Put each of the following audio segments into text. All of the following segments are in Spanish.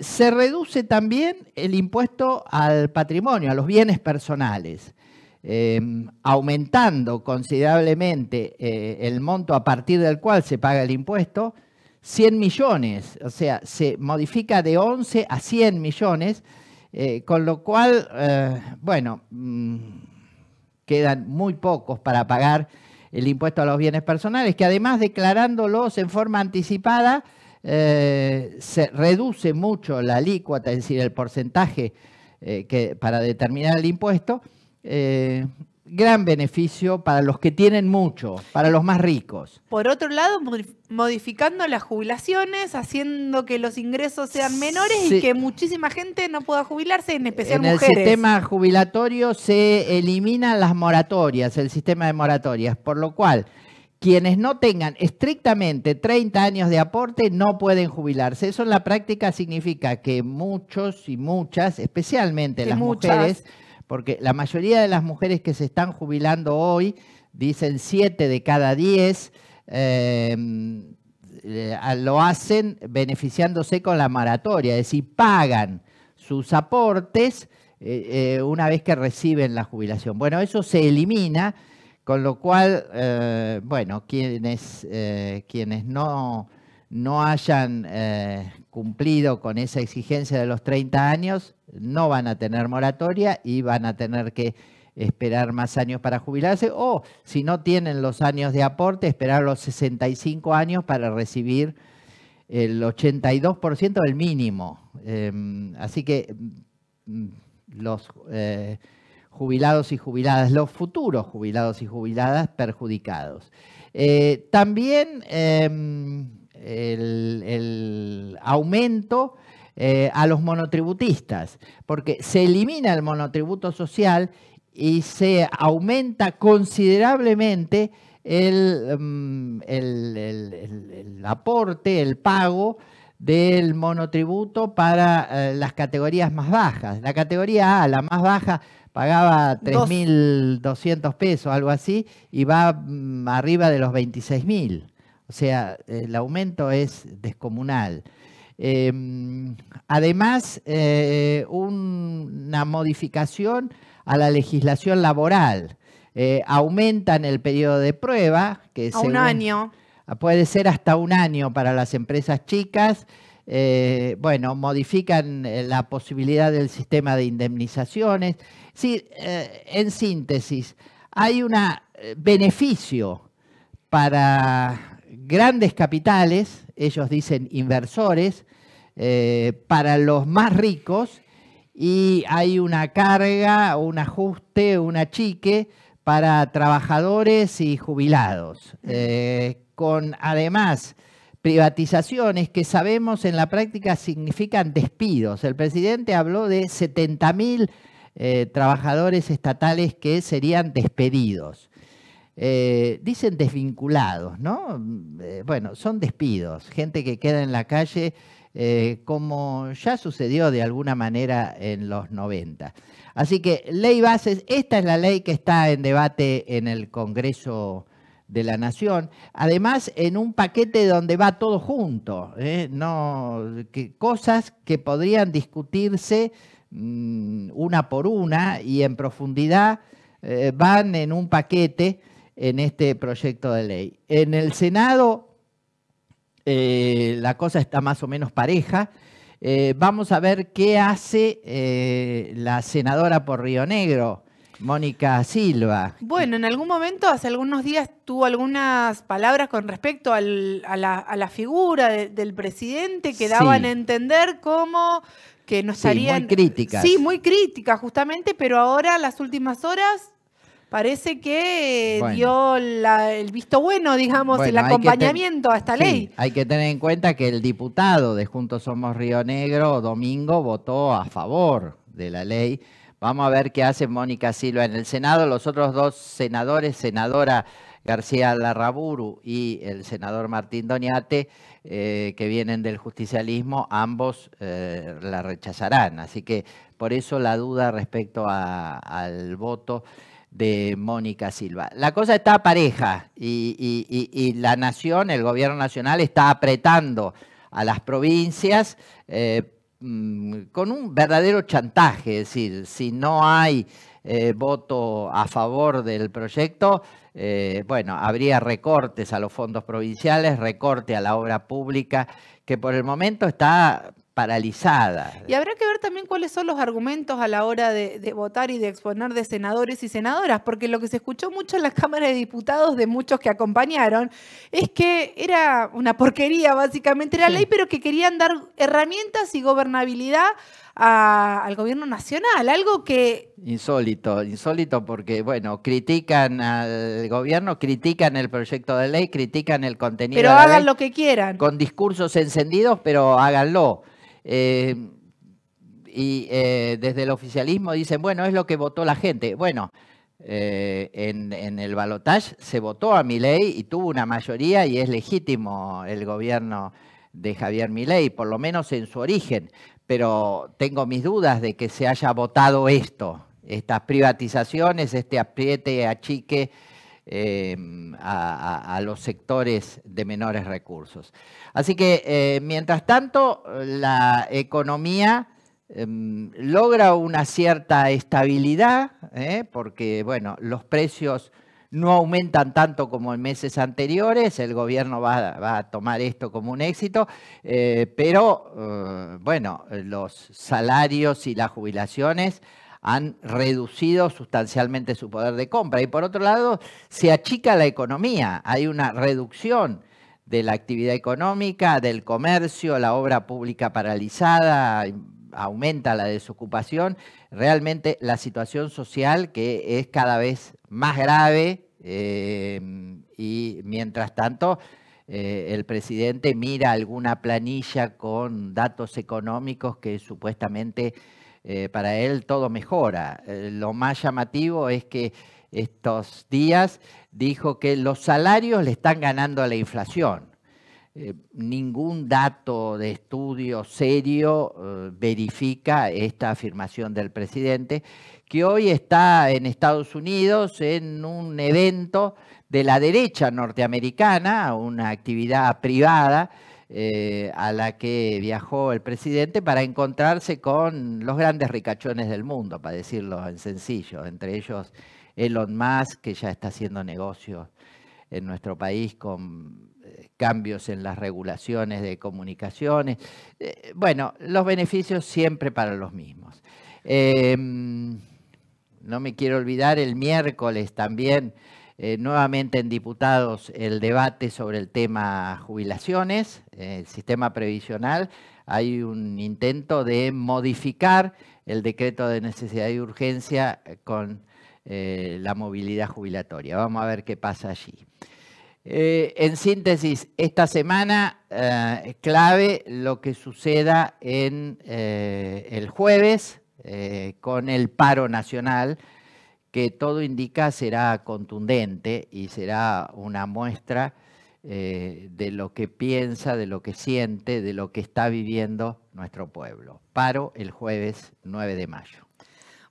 Se reduce también el impuesto al patrimonio, a los bienes personales, aumentando considerablemente el monto a partir del cual se paga el impuesto, 100 millones, o sea, se modifica de 11 a 100 millones, con lo cual, bueno, quedan muy pocos para pagar el impuesto a los bienes personales, que además declarándolos en forma anticipada, se reduce mucho la alícuota, es decir, el porcentaje para determinar el impuesto, gran beneficio para los que tienen mucho, para los más ricos. Por otro lado, modificando las jubilaciones, haciendo que los ingresos sean menores y que muchísima gente no pueda jubilarse, en especial mujeres. En el sistema jubilatorio se eliminan las moratorias, el sistema de moratorias, por lo cual quienes no tengan estrictamente 30 años de aporte no pueden jubilarse. Eso en la práctica significa que muchos y muchas, especialmente las mujeres, porque la mayoría de las mujeres que se están jubilando hoy, dicen 7 de cada 10, lo hacen beneficiándose con la moratoria, es decir, pagan sus aportes una vez que reciben la jubilación. Bueno, eso se elimina, con lo cual, bueno, quienes no hayan cumplido con esa exigencia de los 30 años, no van a tener moratoria y van a tener que esperar más años para jubilarse, o si no tienen los años de aporte, esperar los 65 años para recibir el 82% del mínimo. Así que los jubilados y jubiladas, los futuros jubilados y jubiladas perjudicados. También el aumento a los monotributistas, porque se elimina el monotributo social y se aumenta considerablemente el aporte, el pago del monotributo para las categorías más bajas. La categoría A, la más baja, pagaba 3.200 pesos, algo así, y va arriba de los 26.000. O sea, el aumento es descomunal. Además, una modificación a la legislación laboral. Aumentan el periodo de prueba, que a un año. Puede ser hasta un año para las empresas chicas. Bueno, modifican la posibilidad del sistema de indemnizaciones. Sí, en síntesis, hay un beneficio para grandes capitales, ellos dicen inversores, para los más ricos, y hay una carga, un ajuste, un achique para trabajadores y jubilados, con además privatizaciones que sabemos en la práctica significan despidos. El presidente habló de 70.000 trabajadores estatales que serían despedidos. Dicen desvinculados, ¿no? Bueno, son despidos. Gente que queda en la calle, como ya sucedió de alguna manera en los 90. Así que, ley bases, esta es la ley que está en debate en el Congreso de la Nación, además en un paquete donde va todo junto, cosas que podrían discutirse una por una y en profundidad van en un paquete en este proyecto de ley. En el Senado la cosa está más o menos pareja. Vamos a ver qué hace la senadora por Río Negro, Mónica Silva. Bueno, en algún momento, hace algunos días, tuvo algunas palabras con respecto a la figura del presidente que daban a entender como que no estarían... muy críticas. Sí, muy críticas, justamente, pero ahora, las últimas horas, parece que dio el visto bueno, digamos, el acompañamiento a esta ley. Hay que tener en cuenta que el diputado de Juntos Somos Río Negro, Domingo, votó a favor de la ley. Vamos a ver qué hace Mónica Silva en el Senado. Los otros dos senadores, senadora García Larraburu y el senador Martín Doñate, que vienen del justicialismo, ambos la rechazarán. Así que por eso la duda respecto al voto de Mónica Silva. La cosa está pareja y la Nación, el gobierno nacional, está apretando a las provincias con un verdadero chantaje, es decir, si no hay voto a favor del proyecto, bueno, habría recortes a los fondos provinciales, recorte a la obra pública, que por el momento está paralizada. Y habrá que ver también cuáles son los argumentos a la hora de votar y de exponer de senadores y senadoras, porque lo que se escuchó mucho en la Cámara de Diputados de muchos que acompañaron es que era una porquería, básicamente era ley, pero que querían dar herramientas y gobernabilidad al gobierno nacional, algo que... Insólito, insólito porque, bueno, critican al gobierno, critican el proyecto de ley, critican el contenido de la ley. Pero hagan lo que quieran. Con discursos encendidos, pero háganlo. Desde el oficialismo dicen, bueno, es lo que votó la gente. Bueno, en el balotaje se votó a Milei y tuvo una mayoría y es legítimo el gobierno de Javier Milei, por lo menos en su origen. Pero tengo mis dudas de que se haya votado esto, estas privatizaciones, este apriete, achique a los sectores de menores recursos. Así que, mientras tanto, la economía logra una cierta estabilidad, porque bueno, los precios no aumentan tanto como en meses anteriores, el gobierno va a tomar esto como un éxito, pero bueno, los salarios y las jubilaciones han reducido sustancialmente su poder de compra. Y por otro lado, se achica la economía. Hay una reducción de la actividad económica, del comercio, la obra pública paralizada, aumenta la desocupación. Realmente la situación social que es cada vez más grave y mientras tanto el presidente mira alguna planilla con datos económicos que supuestamente... para él todo mejora. Lo más llamativo es que estos días dijo que los salarios le están ganando a la inflación. Ningún dato de estudio serio verifica esta afirmación del presidente, que hoy está en Estados Unidos en un evento de la derecha norteamericana, una actividad privada, a la que viajó el presidente para encontrarse con los grandes ricachones del mundo, para decirlo en sencillo, entre ellos Elon Musk, que ya está haciendo negocios en nuestro país con cambios en las regulaciones de comunicaciones. Bueno, los beneficios siempre para los mismos. No me quiero olvidar el miércoles también, nuevamente en Diputados, el debate sobre el tema jubilaciones, el sistema previsional. Hay un intento de modificar el decreto de necesidad y urgencia con la movilidad jubilatoria. Vamos a ver qué pasa allí. En síntesis, esta semana es clave lo que suceda en el jueves con el paro nacional, que todo indica será contundente y será una muestra de lo que piensa, de lo que siente, de lo que está viviendo nuestro pueblo. Paro el jueves 9 de mayo.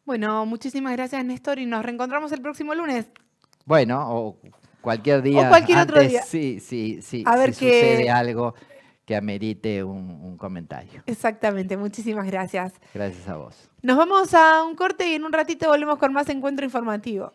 Bueno, muchísimas gracias, Néstor, y nos reencontramos el próximo lunes. Bueno, o cualquier día. O cualquier otro día. Sí, a ver si sucede algo que amerite un comentario. Exactamente, muchísimas gracias. Gracias a vos. Nos vamos a un corte y en un ratito volvemos con más Encuentro Informativo.